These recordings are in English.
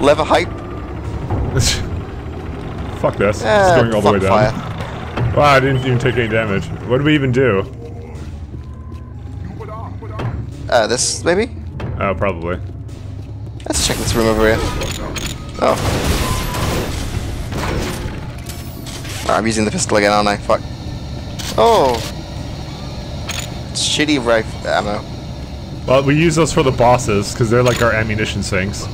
lever height. Fuck this. It's going all the way down. Fire. Wow, I didn't even take any damage. What did we even do? This, maybe? Oh, probably. Let's check this room over here. Oh. I'm using the pistol again, aren't I? Fuck. Oh! Shitty rifle ammo. Well, we use those for the bosses, because they're like our ammunition sinks.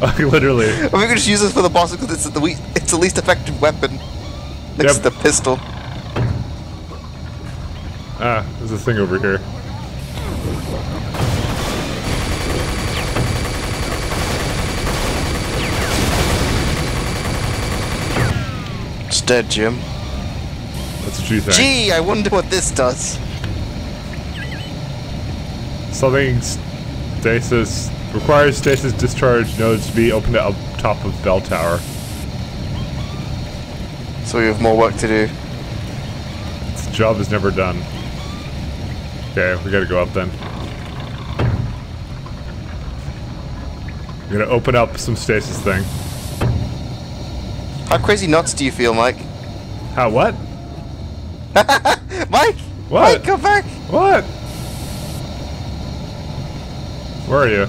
Like, literally. I mean, we could just use this for the bosses because it's the least effective weapon. Next to the pistol. Ah, there's a thing over here. It's dead, Jim. That's what you think. Gee, I wonder what this does. Something stasis requires stasis discharge nodes to be opened up top of bell tower. So we have more work to do. This job is never done. Okay, we gotta go up then. We're gonna open up some stasis thing. How crazy nuts do you feel, Mike? How what? Mike! What? Mike, come back! What? Where are you?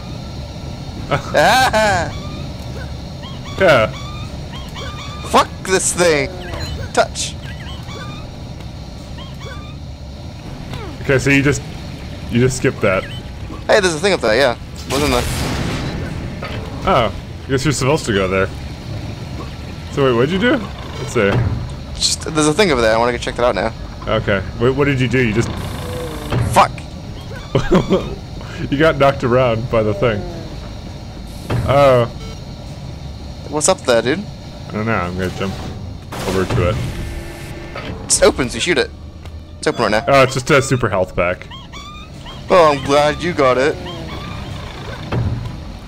Ah. Yeah. Fuck this thing! Touch! Okay, so you just skipped that. Hey, there's a thing up there, yeah. Wasn't there? Oh, I guess you're supposed to go there. So wait, what'd you do? Let's see. Just, there's a thing over there. I want to go check that out now. Okay. Wait, what did you do? You just fuck. You got knocked around by the thing. Oh. What's up there, dude? I don't know. I'm gonna jump over to it. It opens. You shoot it. It's open right now. Oh, it's just a super health pack. Oh, I'm glad you got it.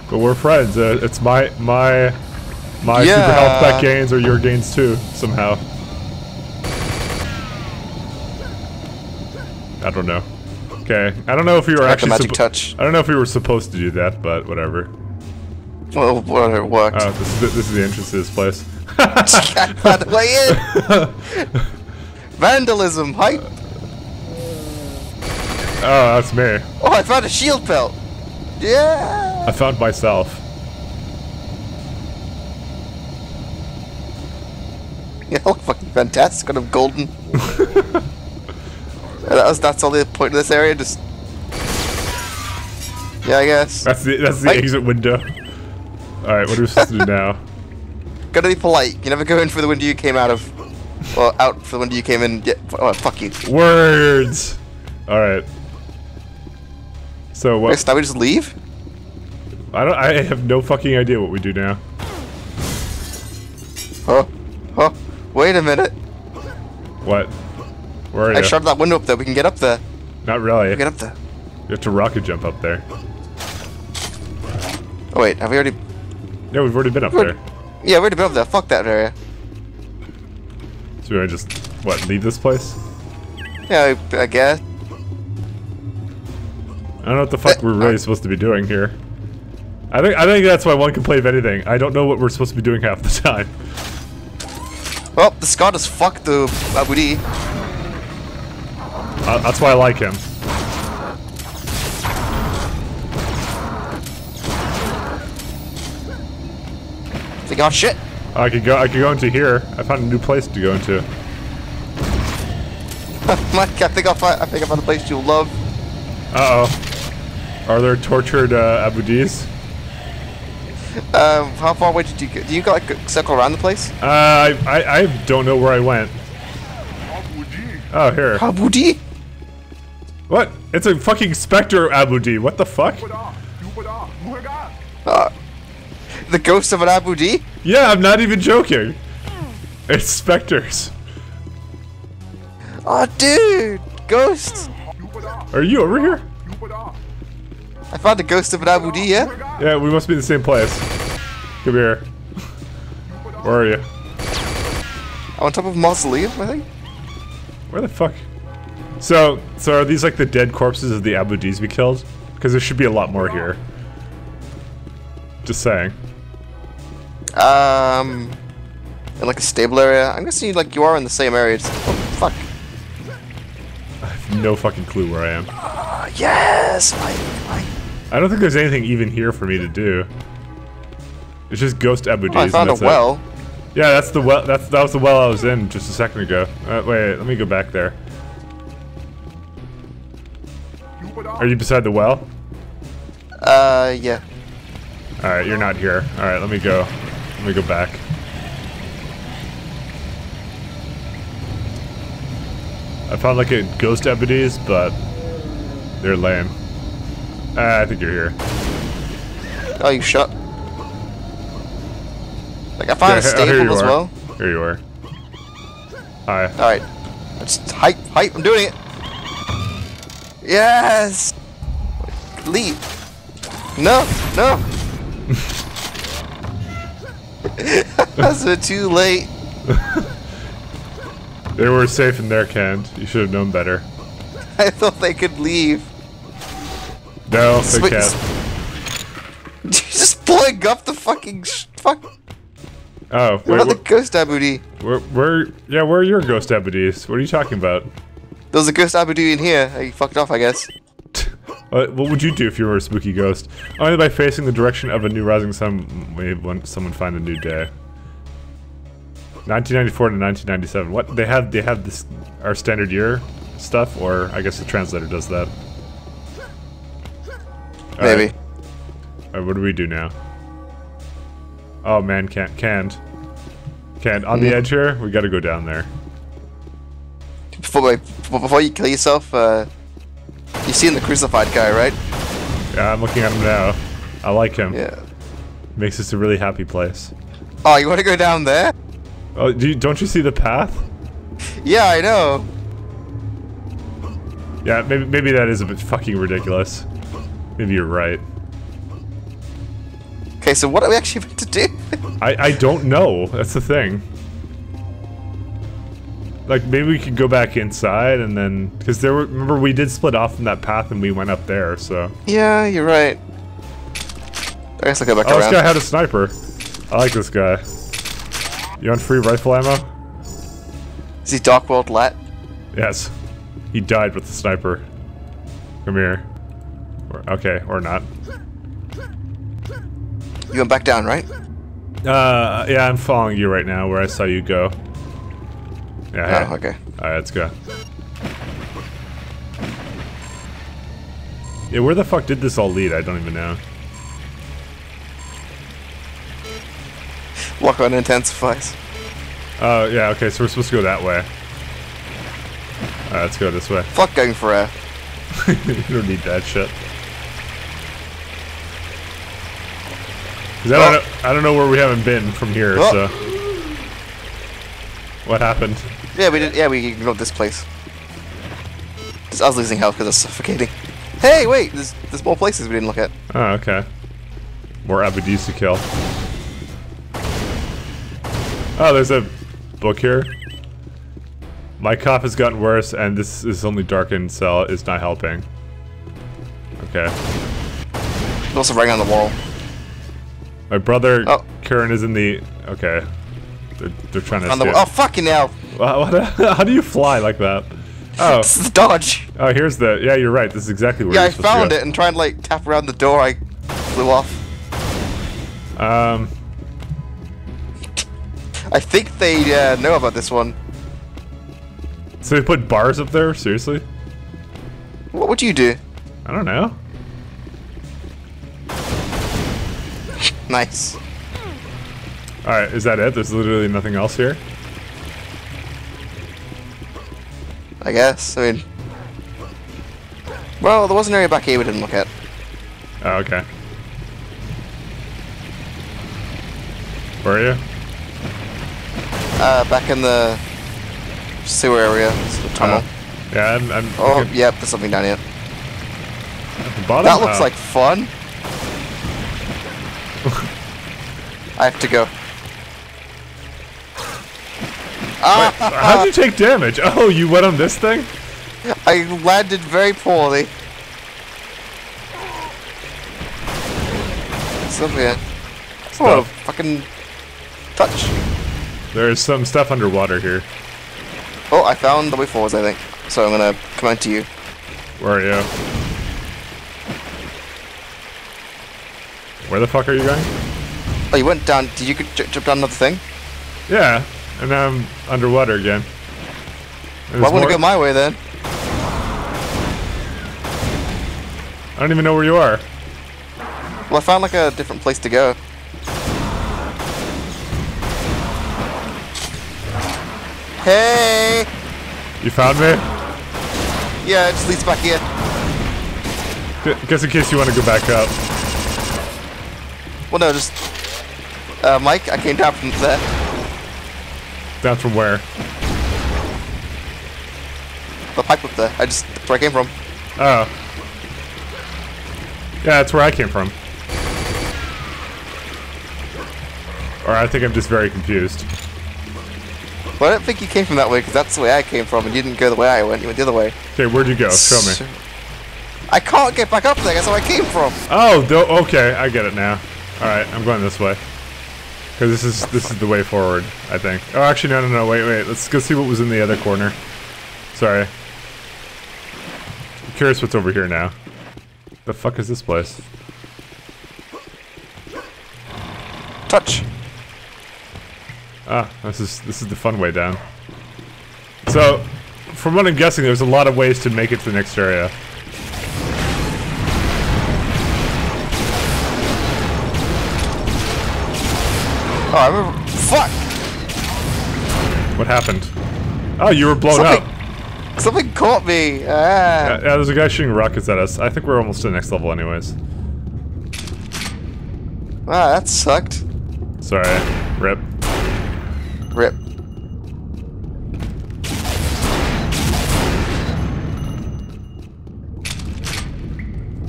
But we're friends. It's my yeah. Super health pack gains or your gains too, somehow. I don't know. Okay, I don't know if we were actually magic touch. I don't know if we were supposed to do that, but whatever. Well, whatever worked. Oh, this is the entrance to this place. I found a way in. Vandalism, hype! Oh, that's me. Oh, I found a shield belt! Yeah! I found myself. Yeah, I look fucking fantastic, I'm golden. That's all the point of this area, just... Yeah, I guess. That's the exit window. Alright, what are we supposed to do now? Gotta be polite, you never go in through the window you came out of. Well, out for the window you came in. Yeah, oh, fuck you. Words! Alright. So what? Wait, now we just leave? I have no fucking idea what we do now. Oh. Oh. Wait a minute. What? Where are you? I shoved that window up there. We can get up there. Not really. We can get up there. You have to rocket jump up there. Oh, wait. Have we already... Yeah, we've already been up there. Yeah, we've already been up there. Fuck that area. So we're gonna just, what, leave this place? Yeah, I guess. I don't know what the fuck we're really supposed to be doing here. I think that's why one can play of anything. I don't know what we're supposed to be doing half the time. Well, the Scott has fucked the Abudi. That's why I like him. Think, oh shit! I could go into here. I found a new place to go into. Mike, I think I found a place you'll love. Uh-oh. Are there tortured Abudis? How far away did you go? Do you go like circle around the place? I don't know where I went. Oh, here. Abudi? What? It's a fucking specter Abudi. What the fuck? The ghost of an Abudi? Yeah, I'm not even joking. It's specters. Oh, dude! Ghosts! Are you over here? I found the ghost of an Abudi, yeah? Yeah, we must be in the same place. Come here. Where are you? I'm on top of mausoleum, I think? Where the fuck? So are these like the dead corpses of the Abudis we killed? Because there should be a lot more here. Just saying. In like a stable area? I'm guessing you are in the same area. Just, oh, fuck. I have no fucking clue where I am. Yes! I don't think there's anything even here for me to do. It's just ghost abudis. Oh, I found a well. It. Yeah, that's the well. That was the well I was in just a second ago. Wait, let me go back there. Are you beside the well? Yeah. All right, you're not here. All right, let me go. Let me go back. I found like a ghost abudis, but they're lame. I think you're here. Oh, you shut. Like, I found a stable as well. Here you are. Hi. Alright. Just hype, hype, I'm doing it! Yes! Leap! No, no! That's a too late. They were safe in their camp. You should have known better. I thought they could leave. No, they can't. You're just blowing up the fucking Oh, wait, what about the ghost abudi? Where are your ghost abudis? What are you talking about? There's a ghost abudi in here. You fucked off, I guess. What would you do if you were a spooky ghost? Only by facing the direction of a new rising sun wave when someone find a new day. 1994 to 1997. What they have this our standard year stuff, or I guess the translator does that. Maybe. All right, what do we do now? Oh man, canned. On the edge here, we gotta go down there. Before you kill yourself, you've seen the crucified guy, right? Yeah, I'm looking at him now. I like him. Yeah. Makes this a really happy place. Oh, you wanna go down there? Oh, don't you see the path? Yeah, I know. Yeah, maybe that is a bit fucking ridiculous. Maybe you're right. Okay, so what are we actually meant to do? I don't know. That's the thing. Like, maybe we could go back inside and then... Because remember, we did split off from that path and we went up there, so... Yeah, you're right. I guess I'll go back around. Oh, this guy had a sniper. I like this guy. You want free rifle ammo? Is he Dark World Lat? Yes. He died with the sniper. Come here. Okay, or not. You went back down, right? Yeah, I'm following you right now where I saw you go. Yeah. Oh, okay. Alright, let's go. Yeah, where the fuck did this all lead? I don't even know. Walk on intensifies. Oh, yeah, okay, so we're supposed to go that way. Alright, let's go this way. Fuck going for air. You don't need that shit. I don't know where we haven't been from here, so... What happened? Yeah, we ignored this place. Just, I was losing health because I was suffocating. Hey, wait! There's more places we didn't look at. Oh, okay. More abudis to kill. Oh, there's a book here. My cough has gotten worse, and this only darkened cell is not helping. Okay. There's also writing on the wall. My brother, Karen, is in the... Okay. They're trying to escape. Oh, fucking hell! How do you fly like that? Oh. This is the dodge! Oh, here's the... Yeah, you're right. This is exactly where you're supposed to go. Yeah, I found it and tried to, like, tap around the door. I flew off. I think they know about this one. So they put bars up there? Seriously? What would you do? I don't know. Nice. Alright, is that it? There's literally nothing else here? I guess. I mean... Well, there was an area back here we didn't look at. Oh, okay. Where are you? Back in the... sewer area. The tunnel. Yeah, I'm... Oh, yep, yeah, there's something down here. At the bottom? That looks like fun. I have to go. Wait, how did you take damage? Oh, you went on this thing? I landed very poorly. Something. Oh, fucking touch. There is some stuff underwater here. Oh, I found the way forwards, I think. So I'm gonna come out to you. Where are you? Where the fuck are you going? Oh, you went down. Did you jump down another thing? Yeah, and now I'm underwater again. Well, I want to go my way then. I don't even know where you are. Well, I found like a different place to go. Hey! You found me? Yeah, it just leads back here. Just in case you want to go back up. Well, no, just... Mike, I came down from there. Down from where? The pipe up there. That's where I came from. Oh. Yeah, that's where I came from. Or I think I'm just very confused. Well, I don't think you came from that way, because that's the way I came from, and you didn't go the way I went, you went the other way. Okay, where'd you go? Show me. I can't get back up there, that's where I came from! Oh, okay, I get it now. Alright, I'm going this way. Because this is the way forward, I think. Oh, actually, no, wait, let's go see what was in the other corner. Sorry. I'm curious what's over here now. The fuck is this place? Touch! Ah, this is the fun way down. So, from what I'm guessing, there's a lot of ways to make it to the next area. Oh, I remember. Fuck! What happened? Oh, you were blown up! Something caught me! Yeah, there's a guy shooting rockets at us. I think we're almost to the next level anyways. Wow, that sucked. Sorry. Rip. Rip.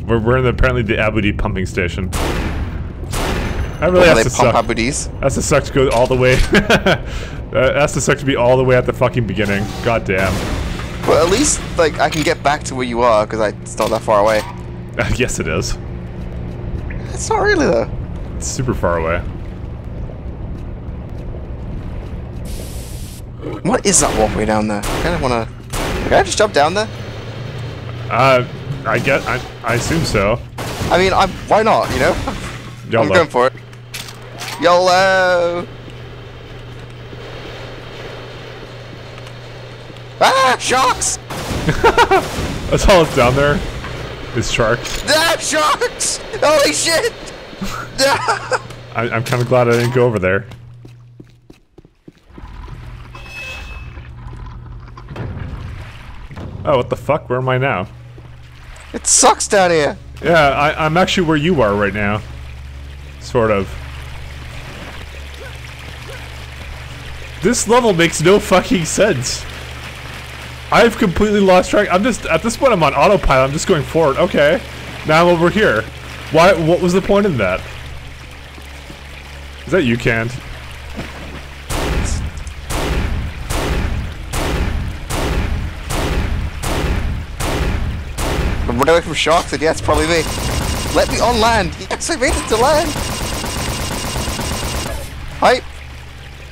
We're in apparently the Abu Dhabi pumping station. That really has to suck. Abu Dhabis? That's to suck to go all the way. That's to suck to be all the way at the fucking beginning. God damn. Well, at least like I can get back to where you are because it's not that far away. Yes, it is. It's not really though. It's super far away. What is that walkway down there? I kind of want to... Can I just jump down there? I assume so. I mean, why not, you know? YOLO. I'm going for it. YOLO! Ah! Sharks! That's all that's down there. Is sharks. Ah! Sharks! Holy shit! I'm kind of glad I didn't go over there. Oh, what the fuck? Where am I now? It sucks down here! Yeah, I'm actually where you are right now. Sort of. This level makes no fucking sense. I've completely lost track. At this point I'm on autopilot, I'm just going forward. Okay, now I'm over here. What was the point in that? Is that you, Canned? Run away from sharks, and yeah, it's probably me. Let me on land. He actually made it to land. Hi.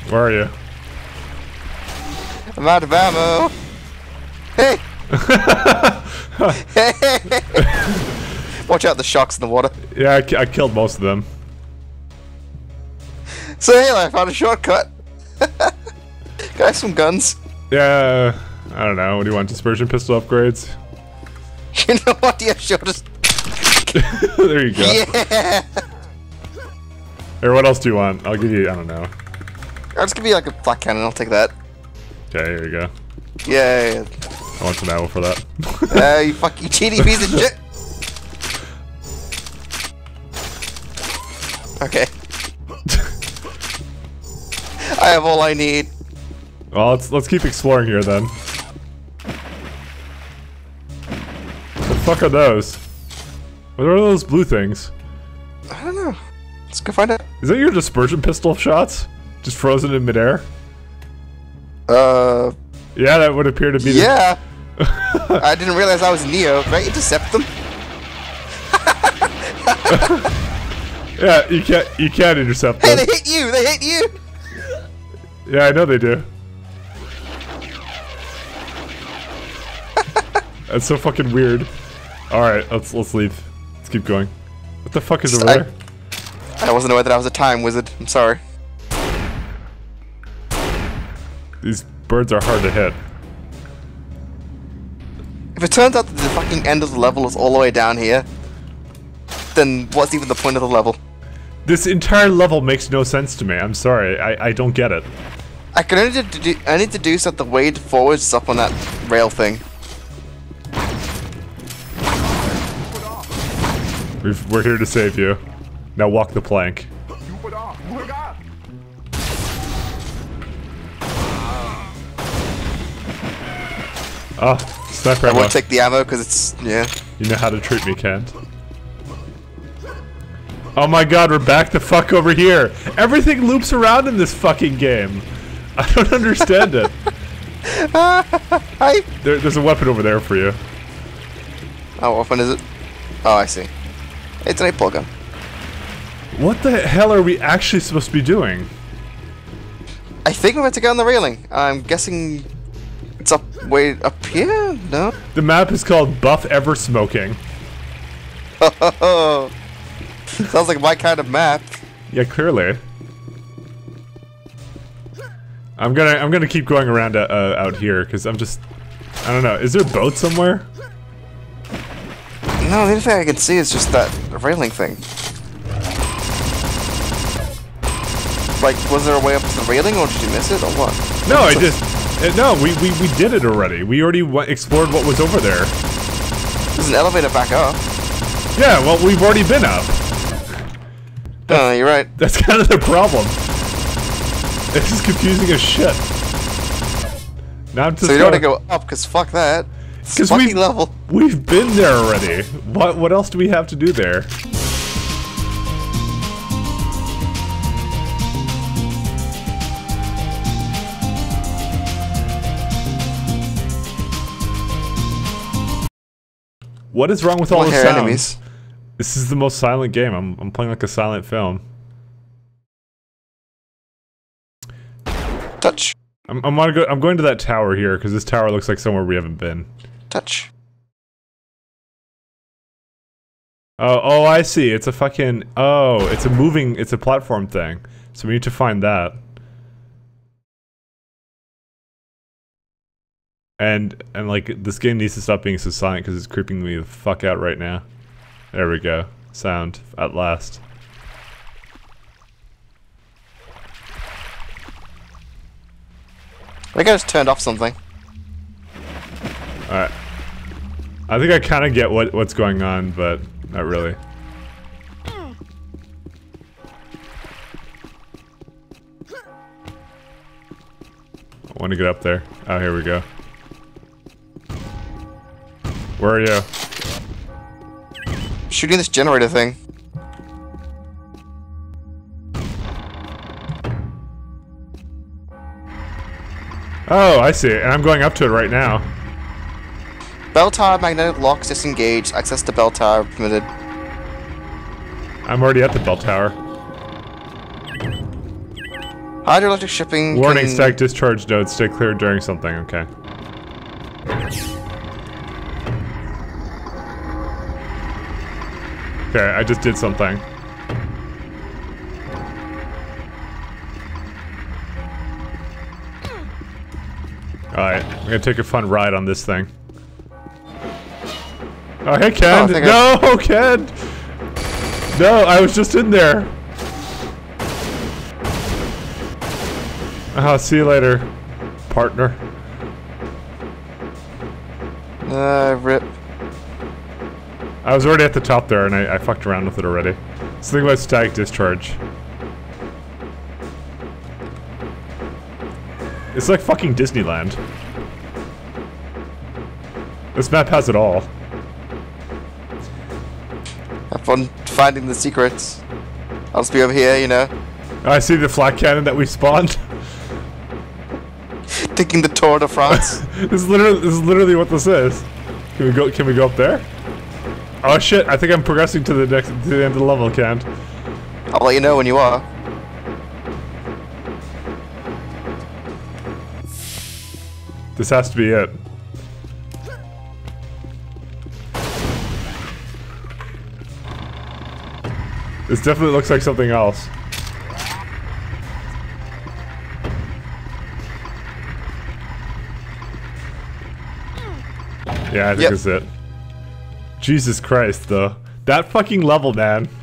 Where are you? I'm out of ammo. Hey. Hey. Watch out, the sharks in the water. Yeah, I killed most of them. So hey, I found a shortcut. Can I have some guns? Yeah. I don't know. What do you want? Dispersion pistol upgrades. You know what? Yeah, sure. Just there you go. Yeah. Or what else do you want? I'll give you. I don't know. I'll just give you like a black cannon. I'll take that. Okay. Here you go. Yeah. I want some ammo for that. You fucking cheating piece of shit. Okay. I have all I need. Well, let's keep exploring here then. What the fuck are those? What are those blue things? I don't know. Let's go find out. Is that your dispersion pistol shots? Just frozen in midair? Yeah, that would appear to be. Yeah. I didn't realize I was Neo. Can I intercept them? Yeah, you can't intercept them. Hey, they hit you! They hit you! Yeah, I know they do. That's so fucking weird. Alright, let's leave. Let's keep going. What the fuck is over there? I wasn't aware that I was a time wizard. I'm sorry. These birds are hard to hit. If it turns out that the fucking end of the level is all the way down here, then what's even the point of the level? This entire level makes no sense to me. I'm sorry. I don't get it. I can only deduce that the way forward is up on that rail thing. We're here to save you. Now walk the plank. Ah, oh, sniper ammo. I won't take the ammo because it's, yeah. You know how to treat me, Kent. Oh my god, we're back the fuck over here. Everything loops around in this fucking game. I don't understand it. There's a weapon over there for you. How often is it? Oh, I see. It's an 8-ball gun. What the hell are we actually supposed to be doing? I think we're about to get on the railing. I'm guessing it's up way up here? No? The map is called Buff Ever Smoking. Sounds like my kind of map. Yeah, clearly. I'm gonna keep going around out here because I don't know. Is there a boat somewhere? No, the only thing I can see is just that railing thing. Like, was there a way up to the railing, or did you miss it, or what? No, I just no. We did it already. We already explored what was over there. There's an elevator back up. Yeah, well, we've already been up. Oh, you're right. That's kind of the problem. This is confusing as shit. Now I'm just. So you don't want to go up, cause fuck that. Cause we've been there already. What else do we have to do there? What is wrong with all the sounds? Enemies. This is the most silent game. I'm playing like a silent film. Touch. I'm going to that tower here because this tower looks like somewhere we haven't been. Touch. Oh, I see. It's a fucking it's a moving, it's a platform thing. So we need to find that. And like this game needs to stop being so silent because it's creeping me the fuck out right now. There we go. Sound at last. I think I just turned off something. Alright. I think I kind of get what's going on, but not really. I want to get up there. Oh, here we go. Where are you? Shooting this generator thing. Oh, I see. And I'm going up to it right now. Bell tower magnetic locks disengaged. Access to bell tower permitted. I'm already at the bell tower. Hydroelectric shipping. Warning: stack discharge nodes. Stay clear during something. Okay. Okay, I just did something. Alright, I'm gonna take a fun ride on this thing. Oh, hey, Ken! No, Ken! No, I was just in there! Oh, see you later, partner. Rip. I was already at the top there, and I fucked around with it already. Something about static discharge. It's like fucking Disneyland. This map has it all. Have fun finding the secrets. I'll just be over here, you know. I see the flat cannon that we spawned. Taking the Tour de France. This is literally what this is. Can we go up there? Oh shit, I think I'm progressing to the end of the level, Kent. I'll let you know when you are. This has to be it. This definitely looks like something else. Yeah, I think that's it. Jesus Christ, though. That fucking level, man.